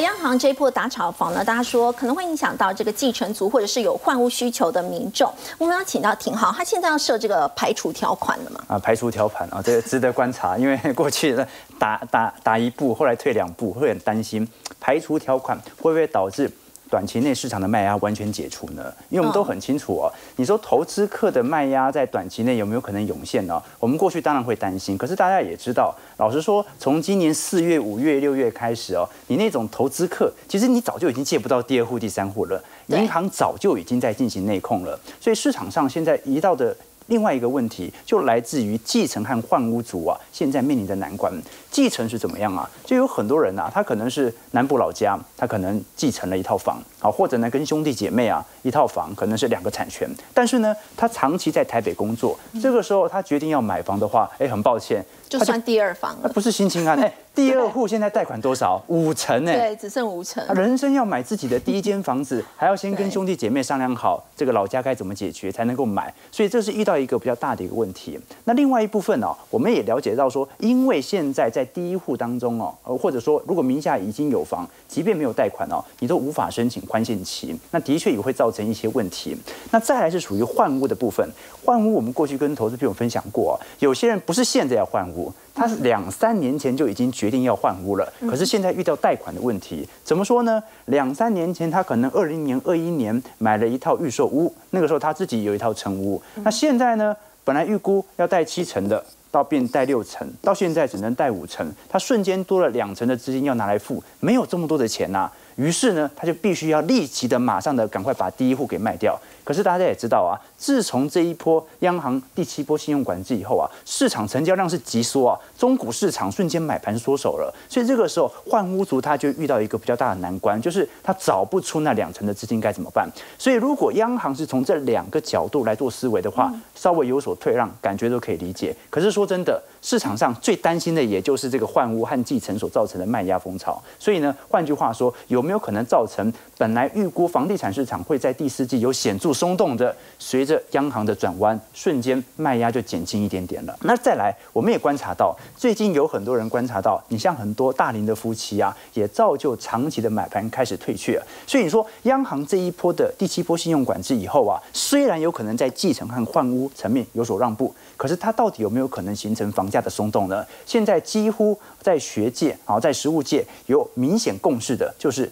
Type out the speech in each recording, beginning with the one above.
央行这一波打炒房呢，大家说可能会影响到这个继承族或者是有换屋需求的民众。我们要请到廷皓，他现在要设这个排除条款了吗？啊，排除条款啊，这个值得观察，因为过去打一步，后来退两步，会很担心排除条款会不会导致短期内市场的卖压完全解除呢？因为我们都很清楚哦，你说投资客的卖压在短期内有没有可能涌现呢？我们过去当然会担心，可是大家也知道，老实说，从今年4月、5月、6月开始哦，你那种投资客，其实你早就已经借不到第二户、第三户了，银行早就已经在进行内控了，所以市场上现在移到的另外一个问题就来自于继承和换屋族啊，现在面临的难关。继承是怎么样啊？就有很多人啊，他可能是南部老家，他可能继承了一套房啊，或者呢跟兄弟姐妹啊一套房，可能是两个产权。但是呢，他长期在台北工作，这个时候他决定要买房的话，哎，很抱歉，就算第二房了，不是新青安，哎，第二户现在贷款多少？5成哎，对，只剩5成。人生要买自己的第一间房子，还要先跟兄弟姐妹商量好，这个老家该怎么解决才能够买。所以这是遇到一个比较大的一个问题。那另外一部分呢，我们也了解到说，因为现在在第一户当中哦，或者说如果名下已经有房，即便没有贷款哦，你都无法申请宽限期，那的确也会造成一些问题。那再来是属于换屋的部分，换屋我们过去跟投资朋友分享过哦，有些人不是现在要换屋，他是2、3年前就已经决定要换屋了，可是现在遇到贷款的问题，怎么说呢？2、3年前他可能20年、21年买了一套预售屋，那个时候他自己有一套成屋，那现在呢，本来预估要贷7成的，到变贷6成，到现在只能贷5成，他瞬间多了2成的资金要拿来付，没有这么多的钱呐、啊。于是呢，他就必须要立即的、马上的、赶快把第一户给卖掉。可是大家也知道啊，自从这一波央行第7波信用管制以后啊，市场成交量是急缩啊，中古市场瞬间买盘缩手了。所以这个时候换屋族他就遇到一个比较大的难关，就是他找不出那2成的资金该怎么办。所以如果央行是从这2个角度来做思维的话，稍微有所退让，感觉都可以理解。可是说真的，市场上最担心的也就是这个换屋和继承所造成的卖压风潮。所以呢，换句话说，有没有可能造成本来预估房地产市场会在第4季有显著松动的，随着央行的转弯，瞬间卖压就减轻一点点了？那再来，我们也观察到，最近有很多人观察到，你像很多大龄的夫妻啊，也造就长期的买盘开始退却。所以你说，央行这一波的第7波信用管制以后啊，虽然有可能在继承和换屋层面有所让步，可是它到底有没有可能形成房价的松动呢？现在几乎在学界啊，在实务界有明显共识的，就是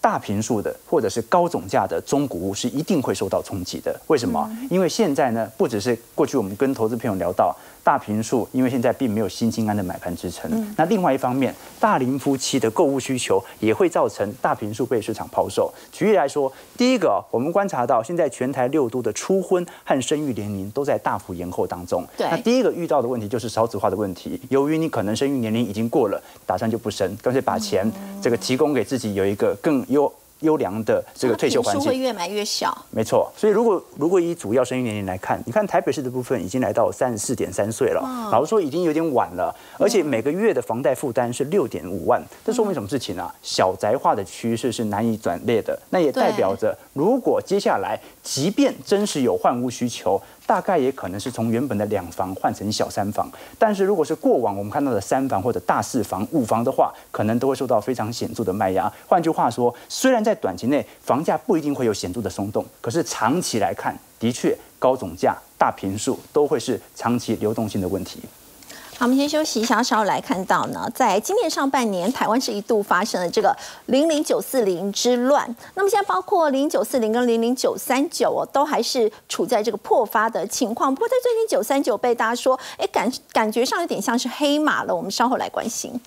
大坪数的或者是高总价的中古屋是一定会受到冲击的。为什么？因为现在呢，不只是过去我们跟投资朋友聊到大坪数，因为现在并没有新青安的买盘支撑。那另外一方面，大龄夫妻的购物需求也会造成大坪数被市场抛售。举例来说，第一个，我们观察到现在全台6都的初婚和生育年龄都在大幅延后当中。那第一个遇到的问题就是少子化的问题。由于你可能生育年龄已经过了，打算就不生，干脆把钱这个提供给自己有一个更优良的这个退休环境，会越买越小，没错。所以如果以主要生育年龄来看，你看台北市的部分已经来到34.3岁了，老实说已经有点晚了，而且每个月的房贷负担是6.5万，这说明什么事情啊？小宅化的趋势是难以转捩的，那也代表着如果接下来即便真实有换屋需求，大概也可能是从原本的2房换成小3房，但是如果是过往我们看到的3房或者大4房、5房的话，可能都会受到非常显著的卖压。换句话说，虽然在短期内房价不一定会有显著的松动，可是长期来看，的确高总价、大坪数都会是长期流动性的问题。好，我们先休息一下，稍后来看到呢，在今年上半年，台湾是一度发生了这个00940之乱。那么现在包括00940跟00939哦，都还是处在这个破发的情况。不过在最近939被大家说，感觉上有点像是黑马了。我们稍后来关心。